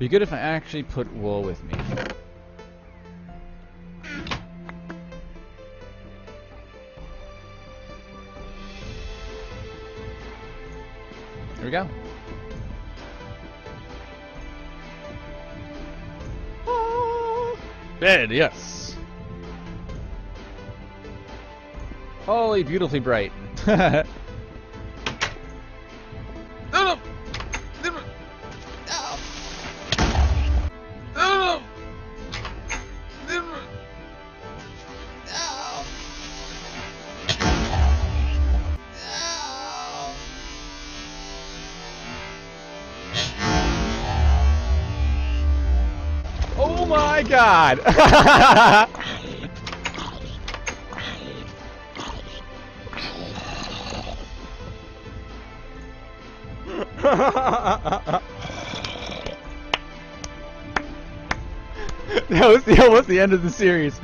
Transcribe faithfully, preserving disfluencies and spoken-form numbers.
It'd be good if I actually put wool with me. Here we go. Bed, yes. Holy, beautifully bright. No, no. No, no. Oh my God. That was the, almost the end of the series.